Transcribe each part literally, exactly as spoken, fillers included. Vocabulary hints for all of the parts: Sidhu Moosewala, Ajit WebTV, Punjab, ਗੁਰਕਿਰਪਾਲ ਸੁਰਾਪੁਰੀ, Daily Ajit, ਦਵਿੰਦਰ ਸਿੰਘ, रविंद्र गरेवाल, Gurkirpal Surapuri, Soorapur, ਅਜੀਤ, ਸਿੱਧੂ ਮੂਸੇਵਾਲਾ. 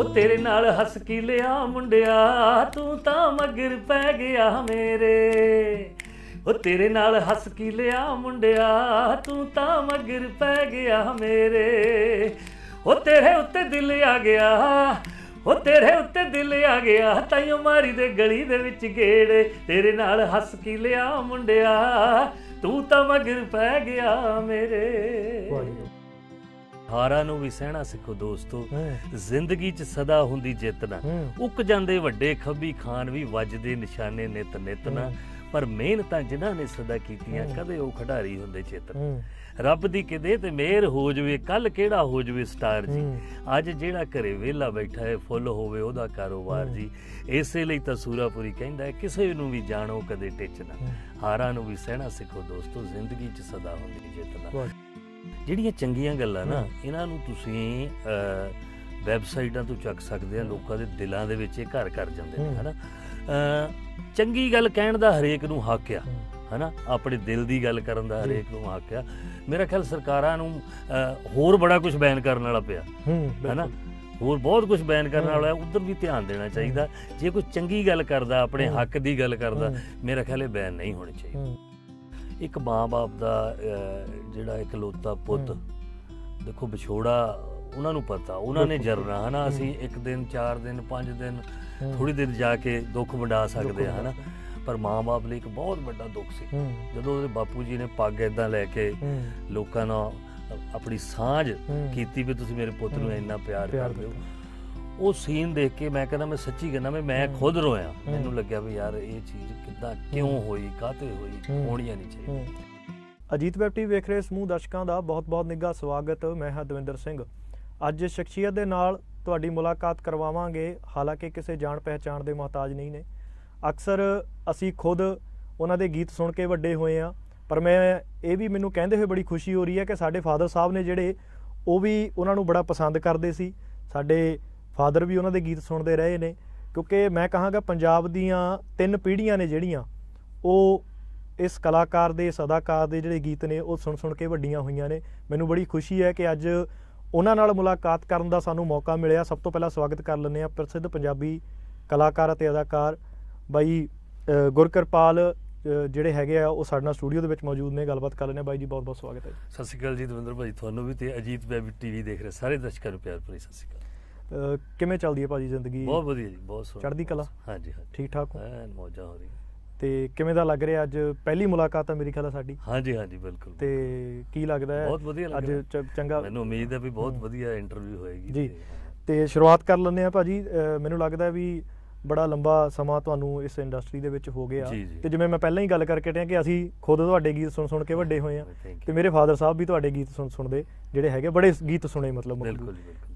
ਉਹ ਤੇਰੇ ਨਾਲ ਹੱਸ ਕੇ ਲਿਆ ਮੁੰਡਿਆ ਤੂੰ ਤਾਂ ਮਗਰ ਪੈ ਗਿਆ ਮੇਰੇ। ਉਹ ਤੇਰੇ ਨਾਲ ਹੱਸ ਕੇ ਲਿਆ ਮੁੰਡਿਆ ਤੂੰ ਤਾਂ ਮਗਰ ਪੈ ਗਿਆ ਮੇਰੇ। ਉਹ ਤੇਰੇ ਉੱਤੇ ਦਿਲ ਆ ਗਿਆ, ਉਹ ਤੇਰੇ ਉੱਤੇ ਦਿਲ ਆ ਗਿਆ ਤਾਈਓ ਮਾਰੀ ਦੇ ਗਲੀ ਦੇ ਵਿੱਚ ਗੇੜੇ। ਤੇਰੇ ਨਾਲ ਹੱਸ ਕੇ ਲਿਆ ਮੁੰਡਿਆ ਤੂੰ ਤਾਂ ਮਗਰ ਪੈ ਗਿਆ ਮੇਰੇ। ਹਾਰਾਂ ਨੂੰ ਵੀ ਸਹਿਣਾ ਸਿੱਖੋ ਦੋਸਤੋ, ਜ਼ਿੰਦਗੀ 'ਚ ਸਦਾ ਹੁੰਦੀ ਜਿੱਤ ਨਾ। ਉੱਕ ਜਾਂਦੇ ਵੱਡੇ ਖੱਬੀ ਖਾਨ ਵੀ ਵੱਜਦੇ ਨਿਸ਼ਾਨੇ ਨਿੱਤ ਨਿੱਤ ਨਾ। ਪਰ ਮਿਹਨਤਾਂ ਜਿਨ੍ਹਾਂ ਨੇ ਸਦਾ ਕੀਤੀਆਂ ਕਦੇ ਉਹ ਖਿਡਾਰੀ ਹੁੰਦੇ ਚੇਤਨ। ਰੱਬ ਦੀ ਕਿਤੇ ਤੇ ਮਿਹਰ ਹੋ ਜਾਵੇ ਕੱਲ ਕਿਹੜਾ ਹੋ ਜਾਵੇ ਸਟਾਰ ਜੀ। ਅੱਜ ਜਿਹੜਾ ਘਰੇ ਵਿਹਲਾ ਬੈਠਾ ਹੈ ਫੁੱਲ ਹੋਵੇ ਉਹਦਾ ਕਾਰੋਬਾਰ ਜੀ। ਇਸੇ ਲਈ ਤਾਂ ਸੂਰਾਪੁਰੀ ਕਹਿੰਦਾ ਹੈ ਕਿਸੇ ਨੂੰ ਵੀ ਜਾਣੋ ਕਦੇ ਟਿੱਚ ਨਾ। ਹਾਰਾਂ ਨੂੰ ਵੀ ਸਹਿਣਾ ਸਿੱਖੋ ਦੋਸਤੋ, ਜ਼ਿੰਦਗੀ 'ਚ ਸਦਾ ਹੁੰਦੀ ਜਿੱਤ ਨਾ। ਜਿਹੜੀਆਂ ਚੰਗੀਆਂ ਗੱਲਾਂ ਨਾ ਇਹਨਾਂ ਨੂੰ ਤੁਸੀਂ ਵੈਬਸਾਈਟਾਂ ਤੋਂ ਚੱਕ ਸਕਦੇ ਆ। ਲੋਕਾਂ ਦੇ ਦਿਲਾਂ ਦੇ ਵਿੱਚ ਇਹ ਘਰ ਕਰ ਜਾਂਦੇ ਨੇ ਹੈ ਨਾ। ਚੰਗੀ ਗੱਲ ਕਹਿਣ ਦਾ ਹਰੇਕ ਨੂੰ ਹੱਕ ਆ ਹੈ ਨਾ, ਆਪਣੇ ਦਿਲ ਦੀ ਗੱਲ ਕਰਨ ਦਾ ਹਰੇਕ ਨੂੰ ਹੱਕ ਆ। ਮੇਰਾ ਖਿਆਲ ਸਰਕਾਰਾਂ ਨੂੰ ਹੋਰ ਬੜਾ ਕੁਝ ਬੈਨ ਕਰਨ ਵਾਲਾ ਪਿਆ ਹੈ ਨਾ, ਹੋਰ ਬਹੁਤ ਕੁਝ ਬੈਨ ਕਰਨ ਵਾਲਾ। ਉੱਧਰ ਵੀ ਧਿਆਨ ਦੇਣਾ ਚਾਹੀਦਾ। ਜੇ ਕੋਈ ਚੰਗੀ ਗੱਲ ਕਰਦਾ ਆਪਣੇ ਹੱਕ ਦੀ ਗੱਲ ਕਰਦਾ ਮੇਰਾ ਖਿਆਲ ਇਹ ਬੈਨ ਨਹੀਂ ਹੋਣੀ ਚਾਹੀਦੀ। ਇੱਕ ਮਾਂ ਬਾਪ ਦਾ ਜਿਹੜਾ ਇਕਲੌਤਾ ਪੁੱਤ ਦੇਖੋ ਵਿਛੋੜਾ ਉਹਨਾਂ ਨੂੰ ਪਤਾ, ਉਹਨਾਂ ਨੇ ਜਰਨਾ ਹੈ ਨਾ। ਅਸੀਂ ਇੱਕ ਦਿਨ ਚਾਰ ਦਿਨ ਪੰਜ ਦਿਨ ਥੋੜ੍ਹੀ ਦੇਰ ਜਾ ਕੇ ਦੁੱਖ ਵੰਡਾ ਸਕਦੇ ਹਾਂ ਹੈ ਨਾ। ਪਰ ਮਾਂ ਬਾਪ ਲਈ ਇੱਕ ਬਹੁਤ ਵੱਡਾ ਦੁੱਖ ਸੀ ਜਦੋਂ ਉਹਦੇ ਬਾਪੂ ਜੀ ਨੇ ਪੱਗ ਇੱਦਾਂ ਲੈ ਕੇ ਲੋਕਾਂ ਨਾਲ ਆਪਣੀ ਸਾਂਝ ਕੀਤੀ ਵੀ ਤੁਸੀਂ ਮੇਰੇ ਪੁੱਤ ਨੂੰ ਇੰਨਾ ਪਿਆਰ ਕਰਦੇ ਹੋ। ਉਹ ਸੀਨ ਦੇਖ ਕੇ ਮੈਂ ਕਹਿੰਦਾ ਮੈਂ ਸੱਚੀ ਕਹਿੰਦਾ ਮੈਂ ਮੈਂ ਖੁਦ ਰੋਇਆ। ਮੈਨੂੰ ਲੱਗਿਆ ਵੀ ਯਾਰ ਇਹ ਚੀਜ਼ ਕਿੱਦਾਂ ਕਿਉਂ ਹੋਈ ਕਾਹਤੇ ਹੋਈ, ਹੋਣੀਆਂ ਨਹੀਂ ਚਾਹੀਦੀਆਂ। ਅਜੀਤ ਵੈਬ ਟੀ ਵੀ ਵੇਖ ਰਹੇ ਸਮੂਹ ਦਰਸ਼ਕਾਂ ਦਾ ਬਹੁਤ ਬਹੁਤ ਨਿੱਘਾ ਸਵਾਗਤ। ਮੈਂ ਹਾਂ ਦਵਿੰਦਰ ਸਿੰਘ। ਅੱਜ ਸ਼ਖਸੀਅਤ ਦੇ ਨਾਲ ਤੁਹਾਡੀ ਮੁਲਾਕਾਤ ਕਰਵਾਵਾਂਗੇ, ਹਾਲਾਂਕਿ ਕਿਸੇ ਜਾਣ ਪਹਿਚਾਣ ਦੇ ਮੁਹਤਾਜ ਨਹੀਂ ਨੇ। ਅਕਸਰ ਅਸੀਂ ਖੁਦ ਉਹਨਾਂ ਦੇ ਗੀਤ ਸੁਣ ਕੇ ਵੱਡੇ ਹੋਏ ਆ, ਪਰ ਮੈਂ ਇਹ ਵੀ ਮੈਨੂੰ ਕਹਿੰਦੇ ਹੋਏ ਬੜੀ ਖੁਸ਼ੀ ਹੋ ਰਹੀ ਹੈ ਕਿ ਸਾਡੇ ਫਾਦਰ ਸਾਹਿਬ ਨੇ ਜਿਹੜੇ ਉਹ ਵੀ ਉਹਨਾਂ ਨੂੰ ਬੜਾ ਪਸੰਦ ਕਰਦੇ ਸੀ। ਸਾਡੇ ਫਾਦਰ ਵੀ ਉਹਨਾਂ ਦੇ ਗੀਤ ਸੁਣਦੇ ਰਹੇ ਨੇ, ਕਿਉਂਕਿ ਮੈਂ ਕਹਾਂਗਾ ਪੰਜਾਬ ਦੀਆਂ ਤਿੰਨ ਪੀੜ੍ਹੀਆਂ ਨੇ ਜਿਹੜੀਆਂ ਉਹ ਇਸ ਕਲਾਕਾਰ ਦੇ ਇਸ ਅਦਾਕਾਰ ਦੇ ਜਿਹੜੇ ਗੀਤ ਨੇ ਉਹ ਸੁਣ ਸੁਣ ਕੇ ਵੱਡੀਆਂ ਹੋਈਆਂ ਨੇ। ਮੈਨੂੰ ਬੜੀ ਖੁਸ਼ੀ ਹੈ ਕਿ ਅੱਜ ਉਹਨਾਂ ਨਾਲ ਮੁਲਾਕਾਤ ਕਰਨ ਦਾ ਸਾਨੂੰ ਮੌਕਾ ਮਿਲਿਆ। ਸਭ ਤੋਂ ਪਹਿਲਾਂ ਸਵਾਗਤ ਕਰ ਲੈਂਦੇ ਹਾਂ ਪ੍ਰਸਿੱਧ ਪੰਜਾਬੀ ਕਲਾਕਾਰ ਅਤੇ ਅਦਾਕਾਰ ਬਾਈ ਗੁਰਕਿਰਪਾਲ ਜਿਹੜੇ ਹੈਗੇ ਆ ਉਹ ਸਾਡੇ ਨਾਲ ਸਟੂਡੀਓ ਦੇ ਵਿੱਚ ਮੌਜੂਦ ਨੇ। ਗੱਲਬਾਤ ਕਰ ਲੈਂਦੇ ਹਾਂ। ਬਾਈ ਜੀ ਬਹੁਤ ਬਹੁਤ ਸਵਾਗਤ ਹੈ। ਸਤਿ ਸ਼੍ਰੀ ਅਕਾਲ ਜੀ ਦਵਿੰਦਰ ਭਾਈ, ਤੁਹਾਨੂੰ ਵੀ ਤੇ ਅਜੀਤ ਵੈਬ ਟੀ ਵੀ ਦੇਖ ਰਹੇ ਸਾਰੇ ਦਰਸ਼ਕਾਂ ਨੂੰ ਪਿਆਰ ਭਰੀ ਸਤਿ ਸ਼੍ਰੀ ਅਕਾਲ। ਕਿਵੇਂ ਚੱਲਦੀ ਹੈ ਭਾਜੀ ਜ਼ਿੰਦਗੀ? ਬਹੁਤ ਵਧੀਆ ਜੀ, ਬਹੁਤ ਸੋਹਣੀ ਚੜ੍ਹਦੀ ਕਲਾ। ਹਾਂਜੀ ਹਾਂ ਠੀਕ ਠਾਕ ਮੌਜਾਂ ਹੋ ਰਹੀਆਂ। ਤੇ ਕਿਵੇਂ ਦਾ ਲੱਗ ਰਿਹਾ ਅੱਜ ਪਹਿਲੀ ਮੁਲਾਕਾਤ ਆ ਮੇਰੀ ਖਿਆਲ ਸਾਡੀ? ਹਾਂਜੀ ਹਾਂਜੀ ਬਿਲਕੁਲ। ਤੇ ਕੀ ਲੱਗਦਾ ਹੈ ਬਹੁਤ ਵਧੀਆ ਅੱਜ? ਚੰਗਾ, ਮੈਨੂੰ ਉਮੀਦ ਹੈ ਵੀ ਬਹੁਤ ਵਧੀਆ ਇੰਟਰਵਿਊ ਹੋਏਗੀ ਜੀ। ਤੇ ਸ਼ੁਰੂਆਤ ਕਰ ਲੈਂਦੇ ਆ ਭਾਜੀ। ਮੈਨੂੰ ਲੱਗਦਾ ਵੀ ਬੜਾ ਲੰਬਾ ਸਮਾਂ ਤੁਹਾਨੂੰ ਇਸ ਇੰਡਸਟਰੀ ਦੇ ਵਿੱਚ ਹੋ ਗਿਆ, ਤੇ ਜਿਵੇਂ ਮੈਂ ਪਹਿਲਾਂ ਹੀ ਗੱਲ ਕਰਕੇ ਟਿਆ ਕਿ ਅਸੀਂ ਖੁਦ ਤੁਹਾਡੇ ਗੀਤ ਸੁਣ ਸੁਣ ਕੇ ਵੱਡੇ ਹੋਏ ਆ, ਤੇ ਮੇਰੇ ਫਾਦਰ ਸਾਹਿਬ ਵੀ ਤੁਹਾਡੇ ਗੀਤ ਸੁਣ ਸੁਣਦੇ ਜਿਹੜੇ ਹੈਗੇ ਬੜੇ ਗੀਤ ਸੁਣੇ ਮਤਲਬ।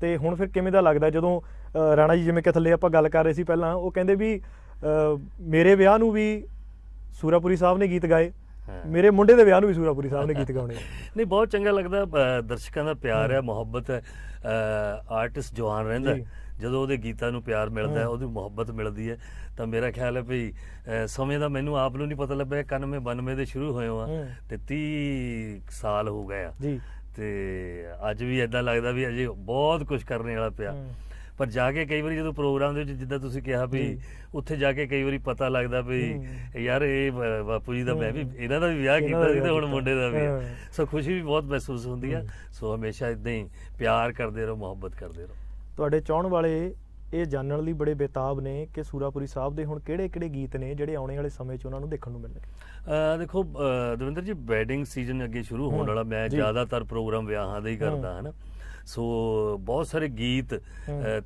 ਤੇ ਹੁਣ ਫਿਰ ਕਿਵੇਂ ਦਾ ਲੱਗਦਾ ਜਦੋਂ ਰਾਣਾ ਜੀ ਜਿਵੇਂ ਕਿ ਥੱਲੇ ਆਪਾਂ ਗੱਲ ਕਰ ਰਹੇ ਸੀ ਪਹਿਲਾਂ, ਉਹ ਕਹਿੰਦੇ ਵੀ ਮੇਰੇ ਵਿਆਹ ਨੂੰ ਵੀ ਸੂਰਾਪੁਰੀ ਸਾਹਿਬ ਨੇ ਗੀਤ ਗਾਏ, ਮੇਰੇ ਮੁੰਡੇ ਦੇ ਵਿਆਹ ਨੂੰ ਵੀ ਸੂਰਾਪੁਰੀ ਸਾਹਿਬ ਨੇ ਗੀਤ ਗਾਉਣੇ। ਨਹੀਂ ਬਹੁਤ ਚੰਗਾ ਲੱਗਦਾ, ਦਰਸ਼ਕਾਂ ਦਾ ਪਿਆਰ ਹੈ ਮੁਹੱਬਤ ਹੈ। ਆਰਟਿਸਟ ਜਵਾਨ ਰਹਿੰਦਾ ਜਦੋਂ ਉਹਦੇ ਗੀਤਾਂ ਨੂੰ ਪਿਆਰ ਮਿਲਦਾ ਉਹਦੀ ਮੁਹੱਬਤ ਮਿਲਦੀ ਹੈ। ਤਾਂ ਮੇਰਾ ਖਿਆਲ ਹੈ ਵੀ ਸਮੇਂ ਦਾ ਮੈਨੂੰ ਆਪ ਨੂੰ ਨਹੀਂ ਪਤਾ ਲੱਭਿਆ। ਇਕਾਨਵੇਂ ਬਾਨਵੇਂ ਦੇ ਸ਼ੁਰੂ ਹੋਏ ਆ ਤੇ ਤੀਹ ਸਾਲ ਹੋ ਗਏ ਆ, ਤੇ ਅੱਜ ਵੀ ਇੱਦਾਂ ਲੱਗਦਾ ਵੀ ਅਜੇ ਬਹੁਤ ਕੁਝ ਕਰਨੇ ਵਾਲਾ ਪਿਆ। ਪਰ ਜਾ ਕੇ ਕਈ ਵਾਰੀ ਜਦੋਂ ਪ੍ਰੋਗਰਾਮ ਦੇ ਵਿੱਚ ਜਿੱਦਾਂ ਤੁਸੀਂ ਕਿਹਾ ਵੀ ਉੱਥੇ ਜਾ ਕੇ ਕਈ ਵਾਰੀ ਪਤਾ ਲੱਗਦਾ ਵੀ ਯਾਰ ਇਹ ਬਾਪੂ ਜੀ ਦਾ ਮੈਂ ਵੀ ਇਹਨਾਂ ਦਾ ਵੀ ਵਿਆਹ ਕੀਤਾ ਸੀ ਤੇ ਹੁਣ ਮੁੰਡੇ ਦਾ ਵੀ। ਸੋ ਖੁਸ਼ੀ ਵੀ ਬਹੁਤ ਮਹਿਸੂਸ ਹੁੰਦੀ ਆ। ਸੋ ਹਮੇਸ਼ਾ ਇਦਾਂ ਹੀ ਪਿਆਰ ਕਰਦੇ ਰਹੋ, ਮੁਹੱਬਤ ਕਰਦੇ ਰਹੋ। ਤੁਹਾਡੇ ਚਾਹਣ ਵਾਲੇ ਇਹ ਜਾਣਨ ਲਈ ਬੜੇ ਬੇਤਾਬ ਨੇ ਕਿ ਸੂਰਾਪੁਰੀ ਸਾਹਿਬ ਦੇ ਹੁਣ ਕਿਹੜੇ ਕਿਹੜੇ ਗੀਤ ਨੇ ਜਿਹੜੇ ਆਉਣੇ ਵਾਲੇ ਸਮੇਂ 'ਚ ਉਹਨਾਂ ਨੂੰ ਦੇਖਣ ਨੂੰ ਮਿਲਣਗੇ? ਦੇਖੋ ਦਵਿੰਦਰ ਜੀ ਵੈਡਿੰਗ ਸੀਜ਼ਨ ਅੱਗੇ ਸ਼ੁਰੂ ਹੋਣ ਵਾਲਾ, ਮੈਂ ਜ਼ਿਆਦਾਤਰ ਪ੍ਰੋਗਰਾਮ ਵਿਆਹਾਂ ਦੇ ਹੀ ਕਰਦਾ ਹੈ ਨਾ। ਸੋ ਬਹੁਤ ਸਾਰੇ ਗੀਤ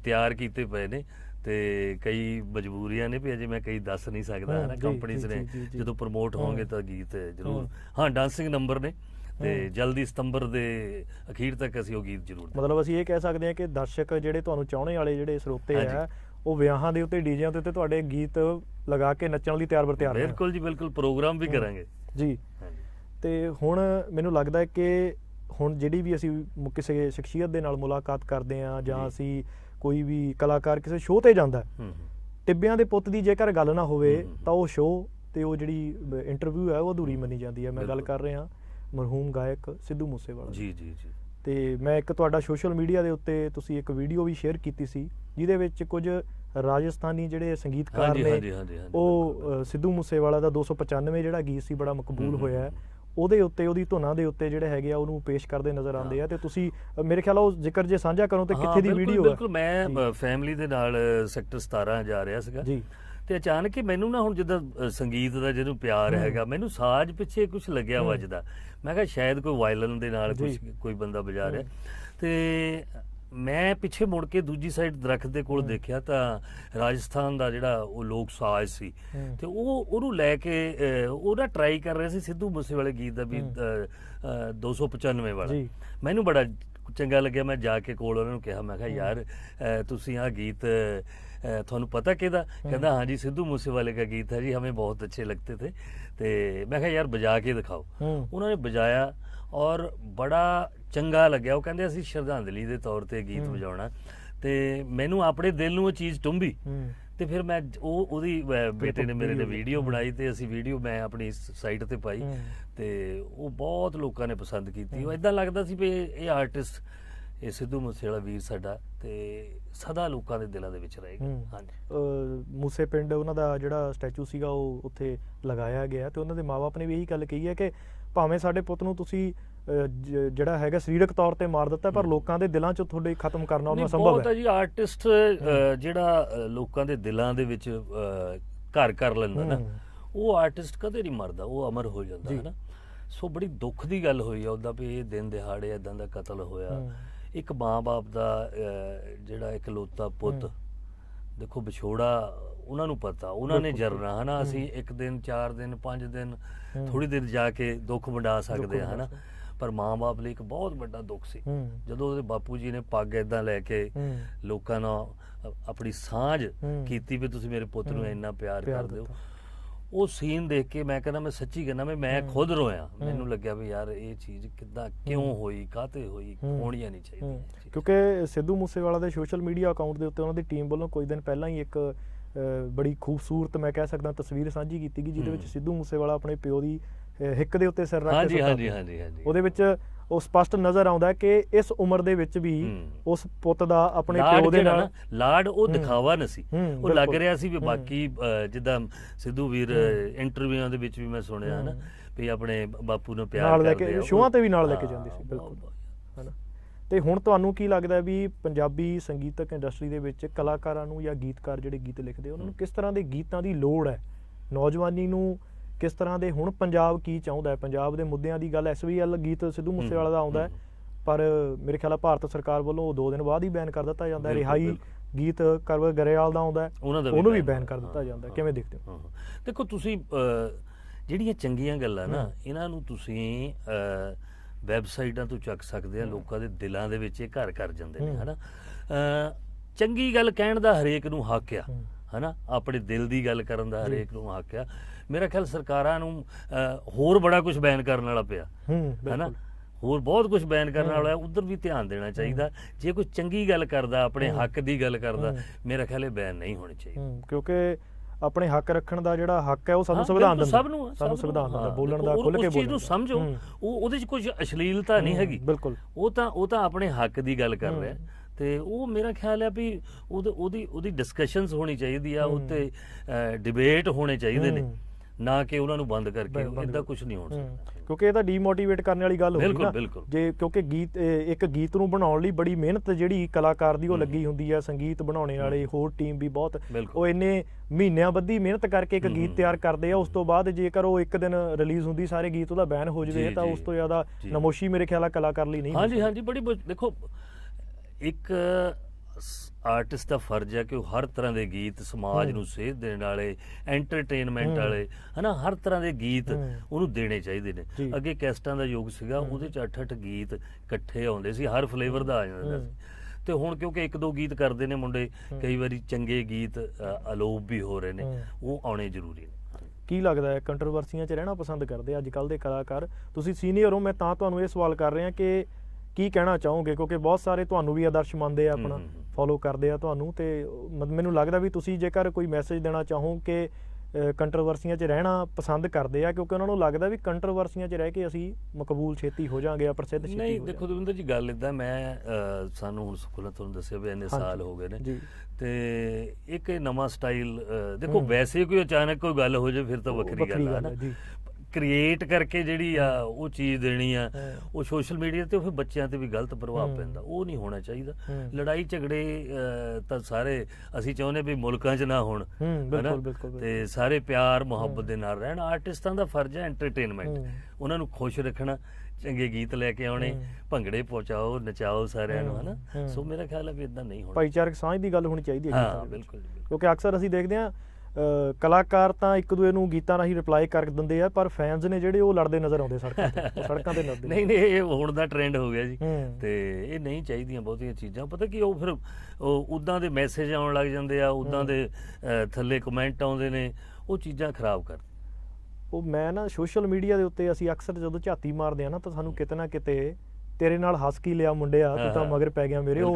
ਤਿਆਰ ਕੀਤੇ ਪਏ ਨੇ, ਤੇ ਕਈ ਮਜਬੂਰੀਆਂ ਨੇ ਵੀ ਅਜੇ ਮੈਂ ਕਈ ਦੱਸ ਨਹੀਂ ਸਕਦਾ ਹੈ ਨਾ। ਕੰਪਨੀਜ਼ ਨੇ ਜਦੋਂ ਪ੍ਰਮੋਟ ਹੋਣਗੇ ਤਾਂ ਗੀਤ ਜ਼ਰੂਰ। ਹਾਂ ਡਾਂਸਿੰਗ ਨੰਬਰ ਨੇ, ਤੇ ਜਲਦੀ ਸਤੰਬਰ ਦੇ ਅਖੀਰ ਤੱਕ ਅਸੀਂ ਉਹ ਗੀਤ ਜ਼ਰੂਰ। ਮਤਲਬ ਅਸੀਂ ਇਹ ਕਹਿ ਸਕਦੇ ਹਾਂ ਕਿ ਦਰਸ਼ਕ ਜਿਹੜੇ ਤੁਹਾਨੂੰ ਚਾਹੁਣੇ ਵਾਲੇ ਜਿਹੜੇ ਸਰੋਤੇ ਆ ਉਹ ਵਿਆਹਾਂ ਦੇ ਉੱਤੇ ਡੀਜਿਆਂ ਦੇ ਉੱਤੇ ਤੁਹਾਡੇ ਗੀਤ ਲਗਾ ਕੇ ਨੱਚਣ ਲਈ ਤਿਆਰ ਬਰ ਤਿਆਰ ਨੇ। ਬਿਲਕੁਲ ਜੀ ਬਿਲਕੁਲ, ਪ੍ਰੋਗਰਾਮ ਵੀ ਕਰਾਂਗੇ ਜੀ। ਤੇ ਹੁਣ ਮੈਨੂੰ ਲੱਗਦਾ ਹੈ ਕਿ ਹੁਣ ਜਿਹੜੀ ਵੀ ਅਸੀਂ ਕਿਸੇ ਸ਼ਖਸੀਅਤ ਦੇ ਨਾਲ ਮੁਲਾਕਾਤ ਕਰਦੇ ਹਾਂ ਜਾਂ ਅਸੀਂ ਕੋਈ ਵੀ ਕਲਾਕਾਰ ਕਿਸੇ ਸ਼ੋਅ ਤੇ ਜਾਂਦਾ, ਟਿੱਬਿਆਂ ਦੇ ਪੁੱਤ ਦੀ ਜੇਕਰ ਗੱਲ ਨਾ ਹੋਵੇ ਤਾਂ ਉਹ ਸ਼ੋਅ ਤੇ ਉਹ ਜਿਹੜੀ ਇੰਟਰਵਿਊ ਹੈ ਉਹ ਅਧੂਰੀ ਮੰਨੀ ਜਾਂਦੀ ਹੈ। ਮੈਂ ਗੱਲ ਕਰ ਰਿਹਾ ਮਰਹੂਮ ਗਾਇਕ ਸਿੱਧੂ ਮੂਸੇਵਾਲਾ ਜੀ। ਜੀ ਜੀ। ਤੇ ਮੈਂ ਇੱਕ ਤੁਹਾਡਾ ਸੋਸ਼ਲ ਮੀਡੀਆ ਦੇ ਉੱਤੇ ਤੁਸੀਂ ਇੱਕ ਵੀਡੀਓ ਵੀ ਸ਼ੇਅਰ ਕੀਤੀ ਸੀ जिहदे विच कुछ राजस्थानी जिहड़े संगीतकार ने वो सिद्धू मूसेवाला दा दो सौ पचानवे जिहड़ा गीत सी बड़ा मकबूल होया है, ਉਹਦੇ ਉੱਤੇ ਉਹਦੀ ਧੁਨਾਂ ਦੇ ਉੱਤੇ ਜਿਹੜੇ ਹੈਗੇ ਆ ਉਹਨੂੰ ਪੇਸ਼ ਕਰਦੇ ਨਜ਼ਰ ਆਉਂਦੇ ਆ। ਤੇ ਤੁਸੀਂ ਮੇਰੇ ਖਿਆਲ ਉਹ ਜ਼ਿਕਰ ਜੇ ਸਾਂਝਾ ਕਰੋ ਤੇ ਕਿੱਥੇ ਦੀ ਵੀਡੀਓ ਹੈ? ਬਿਲਕੁਲ, ਮੈਂ ਫੈਮਿਲੀ ਦੇ ਨਾਲ ਸੈਕਟਰ ਸਤਾਰਾਂ ਜਾ ਰਿਹਾ ਸੀਗਾ ਜੀ ਤੇ ਅਚਾਨਕ ਹੀ ਮੈਨੂੰ ਨਾ ਹੁਣ ਜਿੱਦਾਂ ਸੰਗੀਤ ਦਾ ਜਿਹਨੂੰ ਪਿਆਰ ਹੈਗਾ ਮੈਨੂੰ ਸਾਜ਼ ਪਿੱਛੇ ਕੁਝ ਲੱਗਿਆ ਵੱਜਦਾ। ਮੈਂ ਕਿਹਾ ਸ਼ਾਇਦ ਕੋਈ ਵਾਇਲਨ ਦੇ ਨਾਲ ਕੁਝ ਕੋਈ ਬੰਦਾ ਵਜਾ ਰਿਹਾ ਤੇ मैं पिछे मुड़ के दूजी साइड दरख्त के कोल देखिया तो राजस्थान का जिहड़ा वो लोक साज सी ते वो उहनूं लैके उहदा ट्राई कर रहे सी सिद्धू मूसेवाले गीत दा भी दो सौ पचानवे वाला। मैनूं बड़ा चंगा लग्या, मैं जाके कोल उन्होंने कहा मैं कहा यार तुसीं आ गीत थानू पता किहदा? कहंदा हाँ जी सिद्धू मूसेवाले का गीत है जी, हमें बहुत अच्छे लगते थे। तो मैं कहा यार बजा के दिखाओ, उन्होंने बजाया और बड़ा चंगा लग्या। वो कहंदे असीं श्रद्धांजली दे तौर ते गीत वजाउणा ते मैनूं अपने दिल नूं चीज़ टुंबी ते फिर मैं ओ उहदी बेटे ने मेरे ने वीडियो बनाई ते असीं वीडियो मैं अपनी साइट ते पाई ते वो बहुत लोकां ने पसंद कीती। वो इदां लगदा सी भी इह आर्टिस्ट ਇਹ ਸਿੱਧੂ ਮੂਸੇਵਾਲਾ ਵੀਰ ਸਾਡਾ ਤੇ ਸਦਾ ਲੋਕਾਂ ਦੇ ਦਿਲਾਂ ਦੇ ਵਿੱਚ ਰਹੇਗਾ। ਹਾਂਜੀ, ਮੂਸੇ ਪਿੰਡ ਉਹਨਾਂ ਦਾ ਜਿਹੜਾ ਸਟੈਚੂ ਸੀਗਾ ਉਹ ਉੱਥੇ ਲਗਾਇਆ ਗਿਆ ਤੇ ਉਹਨਾਂ ਦੇ ਮਾਪੇ ਨੇ ਵੀ ਇਹੀ ਗੱਲ ਕਹੀ ਹੈ ਕਿ ਭਾਵੇਂ ਸਾਡੇ ਪੁੱਤ ਨੂੰ ਤੁਸੀਂ ਜਿਹੜਾ ਹੈਗਾ ਸਰੀਰਕ ਤੌਰ ਤੇ ਮਾਰ ਦਿੱਤਾ ਪਰ ਲੋਕਾਂ ਦੇ ਦਿਲਾਂ ਚੋਂ ਤੁਹਾਡੇ ਖਤਮ ਕਰਨਾ ਉਹਨਾਂ ਸੰਭਵ ਹੈ। ਬਹੁਤ ਹੈ ਜੀ ਆਰਟਿਸਟ ਜਿਹੜਾ ਲੋਕਾਂ ਦੇ ਦਿਲਾਂ ਦੇ ਵਿੱਚ ਘਰ ਕਰ ਲੈਂਦਾ ਨਾ ਉਹ ਆਰਟਿਸਟ ਕਦੇ ਨਹੀਂ ਮਰਦਾ, ਉਹ ਅਮਰ ਹੋ ਜਾਂਦਾ ਹੈ ਨਾ। ਸੋ ਬੜੀ ਦੁੱਖ ਦੀ ਗੱਲ ਹੋਈ ਆ ਉਹਦਾ ਵੀ ਇਹ ਦਿਨ ਦਿਹਾੜੇ ਇਦਾਂ ਦਾ ਕਤਲ ਹੋਇਆ। एक माँ बाप का जोड़ा इकलौता पुत देखो विछोड़ा उन्होंने पता उन्होंने जरना है ना। असी एक दिन चार दिन पाँच दिन थोड़ी देर जाके दुख वंडा सकते हैं ना, पर माँ बाप लिए एक बहुत बड़ा दुख सी। जदों उहदे बापू जी ने पग इदां लैके लोकां नाल अपनी सांझ कीती भी तुसीं मेरे पुत नूं इन्ना प्यार करदे हो, वो सीन देख के मैं कहना मैं सच्ची कहना मैं मैं खुद रोया। मैनू लग्या भी यार ये चीज़ किदा क्यों होई काते होई होनी नहीं चाहिए, क्योंकि सिद्धू मूसेवाला के सोशल मीडिया अकाउंट के उत्ते उन्होंने टीम वालों कुछ दिन पहला ही एक बड़ी खूबसूरत मैं कह सकता तस्वीर साझी की गई जिहदे विच सिद्धू मूसेवाला अपने प्यो की हिक दे उत्ते सिर रख के हांजी हांजी हांजी उहदे विच ਉਹ ਸਪਸ਼ਟ ਨਜ਼ਰ ਆਉਂਦਾ ਕਿ ਇਸ ਉਮਰ ਦੇ ਵਿੱਚ ਵੀ ਉਸ ਪੁੱਤ ਦਾ ਆਪਣੇ ਪਿਓ ਦੇ ਨਾਲ ਲਾਡ ਉਹ ਦਿਖਾਵਾ ਨਹੀਂ ਸੀ, ਉਹ ਲੱਗ ਰਿਹਾ ਸੀ ਵੀ ਬਾਕੀ ਜਿੱਦਾਂ ਸਿੱਧੂ ਵੀਰ ਇੰਟਰਵਿਊਆਂ ਦੇ ਵਿੱਚ ਵੀ ਮੈਂ ਸੁਣਿਆ ਹਨਾ ਵੀ ਆਪਣੇ ਬਾਪੂ ਨੂੰ ਪਿਆਰ ਕਰਦੇ ਆ ਸ਼ੋਆਂ ਤੇ ਵੀ ਨਾਲ ਲੈ ਕੇ ਜਾਂਦੇ ਸੀ। ਬਿਲਕੁਲ ਹਨਾ। ਤੇ ਹੁਣ ਤੁਹਾਨੂੰ ਕੀ ਲੱਗਦਾ ਵੀ ਪੰਜਾਬੀ ਸੰਗੀਤਕ ਇੰਡਸਟਰੀ ਦੇ ਵਿੱਚ ਕਲਾਕਾਰਾਂ ਨੂੰ ਜਾਂ ਗੀਤਕਾਰ ਜਿਹੜੇ ਗੀਤ ਲਿਖਦੇ ਉਹਨਾਂ ਨੂੰ ਕਿਸ ਤਰ੍ਹਾਂ ਦੇ ਗੀਤਾਂ ਦੀ ਲੋੜ ਹੈ? ਨੌਜਵਾਨੀ ਨੂੰ किस तरह के हुण पंजाब की चाहुंदा है? पंजाब के मुद्दों की गल एस वी एल गीत सिद्धू मूसेवाला का आउंदा है पर मेरे ख्याल भारत सरकार वालों दो दिन बाद ही बैन कर दिता जाता है। रिहाई गीत करवर गरेवाल का आउंदा है उन्होंने भी बैन कर दिता जाता है। किवें देखते हो? देखो तुसी जिहड़ियां चंगीआं गल्लां ना इन्हां नूं तुसी वैबसाइटां तों चक सकदे आ, लोकां दे दिलां दे विच घर कर जांदे ने है ना। चंगी गल कहण दा हरेक नूं हक आ है ना, अपने दिल की गल करन दा हरेक नूं हक आ। मेरा ख्याल सरकारां नूं होर बड़ा कुछ बैन करन वाला पिया है ना, होर बहुत कुछ बैन करन वाला उधर भी ध्यान देना चाहिए। जे कोई चंगी गल करदा अपने हक की गल करदा मेरा ख्याल है बैन नहीं होनी चाहिए, क्योंकि अपने हक रखण दा जिहड़ा हक है वो सानू संविधान दिंदा, सानू सानू संविधान दिंदा बोलण दा, खुल के बोलण दा। समझो उहदे च कुछ अश्लीलता नहीं हैगी, बिल्कुल वो तां वो तां अपने हक की गल कर रहा है। तो वो मेरा ख्याल है भी वो डिस्कशनस होनी चाहिए आ, उत्ते डिबेट होने चाहिए ने ना कि उन्होंने बंद करके इदा कुछ नहीं होना, क्योंकि ये डीमोटिवेट करने वाली गल होगी ना। जे क्योंकि गीत एक गीत नूं बनाउण लई बड़ी मेहनत जिहड़ी कलाकार दी ओह लगी हुंदी है, संगीत बनाने वाले होर टीम भी बहुत ओह इन्ने महीनों बद्धी मेहनत करके एक गीत तैयार करते हैं। उस तो बाद जेकर वो एक दिन रिलीज़ होंदी सारे गीत उहदा बैन हो जाए तो उस तो ज़्यादा नमोशी मेरे ख्याल कलाकार लई नहीं। हाँ जी हाँ जी, बड़ी देखो एक आर्टिस्ट का फर्ज है कि वो हर तरह के गीत समाज को सेध देने वाले एंटरटेनमेंट वाले है ना, हर तरह के गीत उन्होंने देने चाहिए ने। अगे कैस्टा का योग सीगा उहदे च अठ अठ गीत इकट्ठे आउंदे सी, हर फ्लेवर का आ जांदा सी। तो हुण क्योंकि एक दो गीत करते हैं मुंडे कई बारी चंगे गीत अलोप भी हो रहे हैं, वो आने जरूरी ने। की लगता है कंट्रोवर्सियां च रहना पसंद करते अजकल के कलाकार? तुसीं सीनियर हो, मैं तां तुहानूं इह सवाल कर रहा कि की कहना चाहोगे, क्योंकि बहुत सारे तुहानूं भी आदर्श मानते हैं अपना फॉलो करते हैं तुहानूं, ते मैनूं लगता भी तुसीं जेकर कोई मैसेज देना चाहो कि ਕੰਟਰੋਵਰਸੀਆਂ 'ਚ ਰਹਿਣਾ ਪਸੰਦ ਕਰਦੇ ਆ ਕਿਉਂਕਿ ਉਹਨਾਂ ਨੂੰ ਲੱਗਦਾ ਵੀ ਕੰਟਰੋਵਰਸੀਆਂ 'ਚ ਰਹਿ ਕੇ ਅਸੀਂ ਮਕਬੂਲ ਛੇਤੀ ਹੋ ਜਾਾਂਗੇ ਜਾਂ ਪ੍ਰਸਿੱਧ ਛੇਤੀ ਹੋ ਜਾਾਂਗੇ। ਨਹੀਂ ਦੇਖੋ ਦਵਿੰਦਰ ਜੀ ਗੱਲ ਇਦਾਂ ਮੈਂ ਸਾਨੂੰ ਹੁਣ ਸਕੂਲਾਂ ਤੋਂ ਦੱਸਿਆ ਵੀ ਇੰਨੇ ਸਾਲ ਹੋ ਗਏ ਨੇ ਤੇ ਇੱਕ ਇਹ ਨਵਾਂ ਸਟਾਈਲ ਦੇਖੋ ਵੈਸੇ ਕੋਈ ਅਚਾਨਕ ਕੋਈ ਗੱਲ ਹੋ ਜਾਵੇ ਫਿਰ ਤਾਂ ਵੱਖਰੀ ਗੱਲ ਆ ਨਾ क्रिएट करके जी वो चीज़ देनी आ वो सोशल मीडिया तो फिर बच्चों पर भी गलत प्रभाव पैंदा वो नहीं होना चाहिए। लड़ाई झगड़े तो सारे असी चाहते भी मुल्कों च ना हो सारे प्यार मुहब्बत के नाल रहण। आर्टिस्टां दा फर्ज है एंटरटेनमेंट उन्होंने खुश रखना ਚੰਗੇ ਗੀਤ ਲੈ ਕੇ ਆਉਣੇ ਭੰਗੜੇ ਪਹੁੰਚਾਓ ਨਚਾਓ ਸਾਰਿਆਂ ਨੂੰ ਹਨਾ। ਸੋ ਮੇਰਾ ਖਿਆਲ ਹੈ ਵੀ ਇਦਾਂ ਨਹੀਂ ਹੋਣਾ ਭਾਈਚਾਰਕ ਸਾਂਝ ਦੀ ਗੱਲ ਹੋਣੀ ਚਾਹੀਦੀ ਹੈ। ਹਾਂ ਬਿਲਕੁਲ ਕਿਉਂਕਿ ਅਕਸਰ ਅਸੀਂ ਦੇਖਦੇ ਹਾਂ कलाकार तो एक दूसरे को गीतों राही रिप्लाई कर देंगे हैं पर फैनस ने जो वो लड़ते नजर आते सड़कों पर सड़कों पर लड़ते नहीं नहीं ये हुण दा ट्रेंड हो गया जी तो ये नहीं चाहिए बहुतियां चीज़ां पता कि वो फिर उदां दे मैसेज आउण लग जांदे आ उदां दे थल्ले कमेंट आउंदे ने वो चीज़ां खराब कर वो मैं ना सोशल मीडिया के उत्ते असीं अक्सर जदों झाती मारदे आ ना तो सानूं किते ना किते तेरे नाल हस की लिया मुंडिया तूं तां मगर पै गया मेरे वो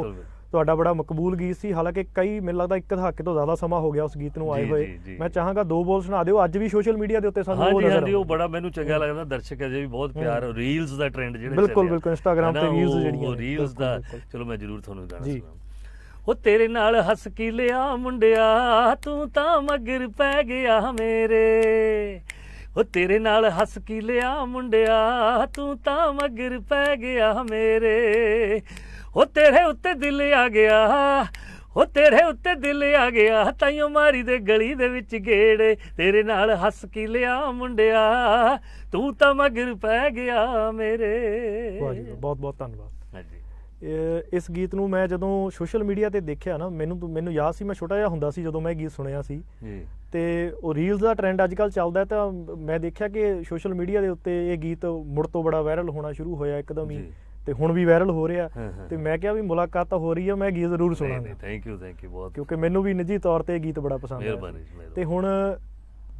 ਤੁਹਾਡਾ ਬੜਾ ਮਕਬੂਲ ਗੀਤ ਸੀ ਹਾਲਾਂਕਿ ਕਈ ਮੈਨੂੰ ਲੱਗਦਾ ਇੱਕ ਦਹਾਕੇ ਤੋਂ ਜ਼ਿਆਦਾ ਸਮਾਂ ਹੋ ਗਿਆ ਉਸ ਗੀਤ ਨੂੰ ਆਏ ਹੋਏ। ਮੈਂ ਚਾਹਾਂਗਾ ਦੋ ਬੋਲ ਸੁਣਾ ਦਿਓ ਅੱਜ ਵੀ ਸੋਸ਼ਲ ਮੀਡੀਆ ਦੇ ਉੱਤੇ ਸਾਨੂੰ ਉਹ ਨਜ਼ਰ ਉਹ ਬੜਾ ਮੈਨੂੰ ਚੰਗਾ ਲੱਗਦਾ ਦਰਸ਼ਕ ਅਜੇ ਵੀ ਬਹੁਤ ਪਿਆਰ ਰੀਲਸ ਦਾ ਟ੍ਰੈਂਡ ਜਿਹੜੇ ਬਿਲਕੁਲ ਬਿਲਕੁਲ ਇੰਸਟਾਗ੍ਰam ਤੇ ਰੀਲਸ ਜਿਹੜੀਆਂ ਰੀਲਸ ਦਾ ਚਲੋ ਮੈਂ ਜ਼ਰੂਰ ਤੁਹਾਨੂੰ ਗਾਣਾ ਸੁਣਾਉਂਦਾ। ਉਹ ਤੇਰੇ ਨਾਲ ਹੱਸ ਕੇ ਲਿਆ ਮੁੰਡਿਆ ਤੂੰ ਤਾਂ ਮਗਰ ਪੈ ਗਿਆ ਮੇਰੇ ਉਹ ਤੇਰੇ ਨਾਲ ਹੱਸ ਕੇ ਲਿਆ ਮੁੰਡਿਆ ਤੂੰ ਤਾਂ ਮਗਰ ਪੈ ਗਿਆ ਮੇਰੇ ਉਹ ਤੇਰੇ ਉੱਤੇ ਦਿਲ ਆ ਗਿਆ ਉਹ ਤੇਰੇ ਉੱਤੇ ਦਿਲ ਆ ਗਿਆ ਤਾਈਓ ਮਾਰੀ ਦੇ ਗਲੀ ਦੇ ਵਿੱਚ ਗੇੜੇ ਤੇਰੇ ਨਾਲ ਹੱਸ ਕੇ ਲਿਆ ਮੁੰਡਿਆ ਤੂੰ ਤਾਂ ਮਗਰ ਪੈ ਗਿਆ ਮੇਰੇ। ਬਹੁਤ ਬਹੁਤ ਧੰਨਵਾਦ ਹਾਂਜੀ। इस गीत नूं मैं जदों सोशल मीडिया ते देखिया ना मैनू मैनू याद सी मैं छोटा जिहा हुंदा सी जदों मैं गीत सुनिया सी ते ओह रील्स दा ट्रेंड अजकल चलदा तां मैं देखिया कि सोशल मीडिया दे उत्ते इह गीत मुड़ तो बड़ा वायरल होना शुरू होया एकदम ही ਤੇ ਹੁਣ ਵੀ ਵਾਇਰਲ ਹੋ ਰਿਹਾ ਤੇ ਮੈਂ ਕਿਹਾ ਵੀ ਮੁਲਾਕਾਤ ਤਾਂ ਹੋ ਰਹੀ ਹੈ ਮੈਂ ਗੀਤ ਜ਼ਰੂਰ ਸੁਣਾਂਗਾ। ਥੈਂਕ ਯੂ ਥੈਂਕ ਯੂ ਬਹੁਤ ਕਿਉਂਕਿ ਮੈਨੂੰ ਵੀ ਨਿੱਜੀ ਤੌਰ ਤੇ ਗੀਤ ਬੜਾ ਪਸੰਦ ਹੈ ਤੇ ਹੁਣ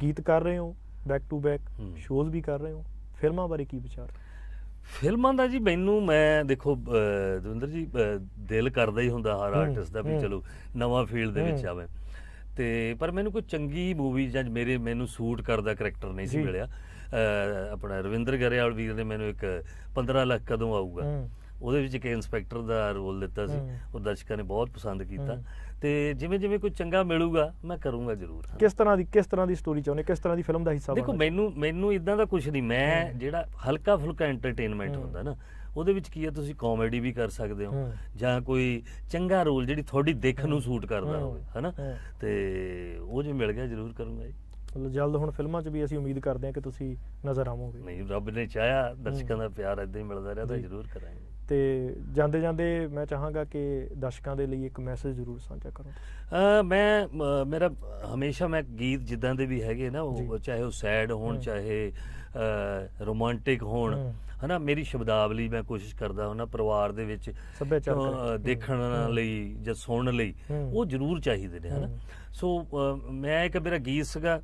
ਗੀਤ ਕਰ ਰਹੇ ਹੋ ਬੈਕ ਟੂ ਬੈਕ ਸ਼ੋਜ਼ ਵੀ ਕਰ ਰਹੇ ਹੋ ਫਿਲਮਾਂ ਬਾਰੇ ਕੀ ਵਿਚਾਰ? ਫਿਲਮਾਂ ਦਾ ਜੀ ਮੈਨੂੰ ਮੈਂ ਦੇਖੋ ਦਵਿੰਦਰ ਜੀ ਦਿਲ ਕਰਦਾ ਹੀ ਹੁੰਦਾ ਹਰ ਆਰਟਿਸਟ ਦਾ ਵੀ ਚਲੋ ਨਵਾਂ ਫੀਲਡ ਦੇ ਵਿੱਚ ਆਵੇ ਤੇ ਪਰ ਮੈਨੂੰ ਕੋਈ ਚੰਗੀ ਮੂਵੀ ਜਾਂ ਮੇਰੇ ਮੈਨੂੰ ਸੂਟ ਕਰਦਾ ਕਰੈਕਟਰ ਨਹੀਂ ਸੀ ਮਿਲਿਆ। अपना रविंद्र गरेवाल वीर ने मैंने एक पंद्रह लाख कदों आऊगा वो एक इंस्पैक्टर का रोल दिता सी और दर्शकों ने बहुत पसंद किया तो जिमें जिमें कोई चंगा मिलूगा मैं करूँगा जरूर। किस तरह की किस तरह की स्टोरी चाहते किस तरह की फिल्म का हिस्सा? देखो मैनू मैनू इदा का कुछ नहीं मैं जो हल्का फुल्का एंटरटेनमेंट होता ना वो की है तुम कॉमेडी भी कर सकते हो या कोई चंगा रोल जी थोड़ी देख नूं सूट करता हो है ना तो वो जो मिल गया जरूर करूँगा जी। मतलब जल्द हुण फिल्मां च भी असीं उम्मीद करदे हां कि तुसीं नज़र आवोगे। नहीं रब ने चाहा दर्शकां दा प्यार इदां ही मिलदा रहा तां जरूर करांगे। ते जांदे जांदे मैं चाहांगा कि दर्शकां दे लई इक मैसेज जरूर सांझा करो। मैं मेरा हमेशा मैं गीत जिद्दां दे भी हैगे ना चाहे वो सैड होण चाहे रोमांटिक होण है ना मेरी शब्दावली मैं कोशिश करता हूँ ना परिवार दे विच देखण लई जां सुणन लई वो जरूर चाहिए ने है ना। सो मैं एक मेरा गीत सीगा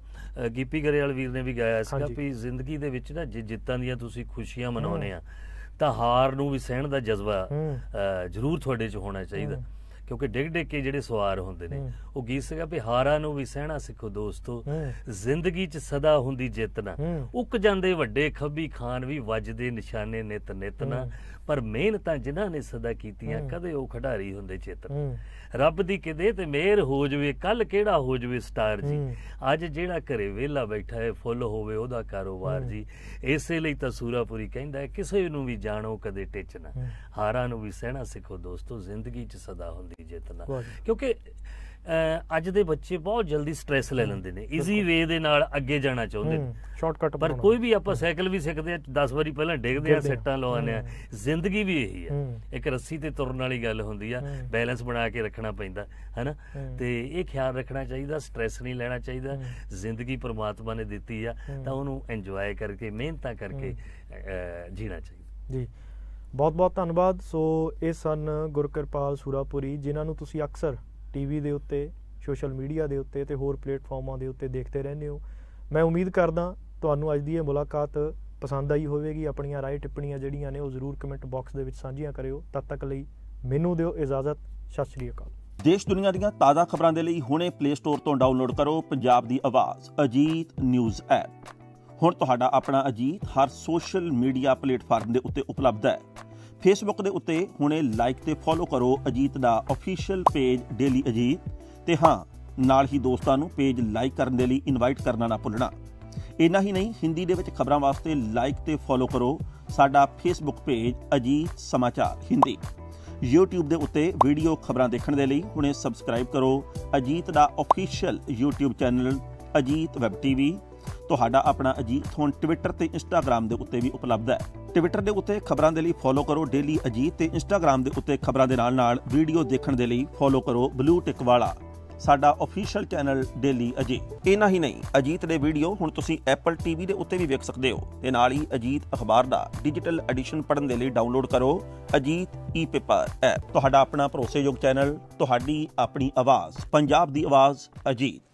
गिप्पी गरेवाल वीर ने भी गाया सीगा भी जिंदगी दे विच ना जे जित्तां दियां तुसीं खुशियां मनाउने आ तां हार नूं भी सहण दा जज्बा जरूर तुहाडे च होना चाहिए क्योंकि डिग डिग के जिहड़े सवार हुंदे ने वो गीत सीगा भी हारां नूं भी सहणा सिखो दोस्तो जिंदगी च सदा हुंदी जित ना उक जांदे वड्डे खब्बी खान भी वजदे निशाने नित नित ना पर मेहनतां जिन्हां ने सदा कीतियां कदे ओह खिडारी हुंदे चेतन रब दी किदे ते मेहर हो जावे कल केड़ा हो जावे स्टार जी अज जिहड़ा घरे वेला बैठा है फुल होवे ओहदा कारोबार जी इसे लई तां सूरापुरी कहंदा है किसे नूं भी जाणो कदे टिच ना हारां नूं भी सहणा सिखो दोस्तो जिंदगी च सदा हुंदी ਜਿੱਤਣਾ क्योंकि ਅੱਜ ਦੇ ਬੱਚੇ ਬਹੁਤ ਜਲਦੀ ਸਟ੍ਰੈਸ ਲੈ ਲੈਂਦੇ ਨੇ ਈਜ਼ੀ ਵੇ ਦੇ ਨਾਲ ਅੱਗੇ ਜਾਣਾ ਚਾਹੁੰਦੇ ਨੇ ਸ਼ਾਰਟਕਟ ਪਰ ਕੋਈ ਵੀ ਆਪਾਂ ਸਾਈਕਲ ਵੀ ਸਿੱਖਦੇ ਆ ਦਸ ਵਾਰੀ ਪਹਿਲਾਂ ਡਿੱਗਦੇ ਆ ਸੱਟਾਂ ਲਵਾਉਂਦੇ ਆ ਜ਼ਿੰਦਗੀ ਵੀ ਇਹੀ ਆ ਇੱਕ ਰੱਸੀ ਤੇ ਤੁਰਨ ਵਾਲੀ ਗੱਲ ਹੁੰਦੀ ਆ ਬੈਲੈਂਸ ਬਣਾ ਕੇ ਰੱਖਣਾ ਪੈਂਦਾ ਹੈ ਨਾ ਤੇ ਇਹ ਖਿਆਲ ਰੱਖਣਾ ਚਾਹੀਦਾ ਸਟ੍ਰੈਸ ਨਹੀਂ ਲੈਣਾ ਚਾਹੀਦਾ ਜ਼ਿੰਦਗੀ ਪਰਮਾਤਮਾ ਨੇ ਦਿੱਤੀ ਆ ਤਾਂ ਉਹਨੂੰ ਇੰਜੋਏ ਕਰਕੇ ਮਿਹਨਤਾਂ ਕਰਕੇ ਜੀਣਾ ਚਾਹੀਦਾ ਜੀ। बहुत बहुत धन्यवाद। सो ये सन गुरकिरपाल सुरापुरी जिन्होंने तुसी अक्सर टीवी दे उत्ते सोशल मीडिया दे उत्ते ते होर प्लेटफॉर्मां दे उत्ते देखते रहने हो। मैं उम्मीद करदा तुहानू अज दी ये मुलाकात पसंद आई होवेगी। अपनियां राय टिप्पणियां जिहड़ियां ने वो जरूर कमेंट बॉक्स दे विच सांझियां करियो। तद तक लई मैनू दिओ इजाज़त। सत श्री अकाल। देश दुनिया ਦੀਆਂ ਤਾਜ਼ਾ ਖਬਰਾਂ ਦੇ ਲਈ ਹੁਣੇ ਪਲੇ ਸਟੋਰ ਤੋਂ ਡਾਊਨਲੋਡ ਕਰੋ ਪੰਜਾਬ ਦੀ ਆਵਾਜ਼ ਅਜੀਤ ਨਿਊਜ਼ ਐਪ। ਹੁਣ ਤੁਹਾਡਾ ਆਪਣਾ ਅਜੀਤ ਹਰ ਸੋਸ਼ਲ ਮੀਡੀਆ ਪਲੇਟਫਾਰਮ ਦੇ ਉੱਤੇ ਉਪਲਬਧ ਹੈ। ਫੇਸਬੁੱਕ ਦੇ ਉੱਤੇ ਹੁਣੇ ਲਾਈਕ ਤੇ ਫੋਲੋ ਕਰੋ ਅਜੀਤ ਦਾ ਅਫੀਸ਼ੀਅਲ ਪੇਜ ਡੇਲੀ ਅਜੀਤ ਤੇ ਹਾਂ ਨਾਲ ਹੀ ਦੋਸਤਾਂ ਨੂੰ ਪੇਜ ਲਾਈਕ ਕਰਨ ਦੇ ਲਈ ਇਨਵਾਈਟ ਕਰਨਾ ਨਾ ਭੁੱਲਣਾ। ਇੰਨਾ ਹੀ ਨਹੀਂ ਹਿੰਦੀ ਦੇ ਵਿੱਚ ਖਬਰਾਂ ਵਾਸਤੇ ਲਾਈਕ ਤੇ ਫੋਲੋ ਕਰੋ ਸਾਡਾ ਫੇਸਬੁੱਕ ਪੇਜ ਅਜੀਤ ਸਮਾਚਾਰ ਹਿੰਦੀ। यूट्यूब के उत्ते वीडियो खबर देखने के लिए हुणे सबसक्राइब करो अजीत का official YouTube channel Ajit web TV. तुहाडा अपना अजीत हुण ट्विटर ते इंस्टाग्राम के उत्ते भी उपलब्ध है। ट्विटर के उत्ते खबरां दे लई फॉलो करो डेली अजीत ते इंस्टाग्राम के उत्ते खबरां दे नाल नाल वीडियो देखने के लिए फॉलो करो ब्लू टिक वाला साडा ऑफिशियल चैनल डेली अजीत। इना ही नहीं अजीत दे वीडियो हुण तुसीं एप्पल टीवी के उत्ते भी वेख सकदे हो ते नाल ही अजीत अखबार दा डिजिटल एडिशन पढ़न दे लई डाउनलोड करो अजीत ई पेपर ऐप। तुहाडा अपना भरोसेयोग चैनल तुहाडी अपनी आवाज़ पंजाब दी आवाज़ अजीत।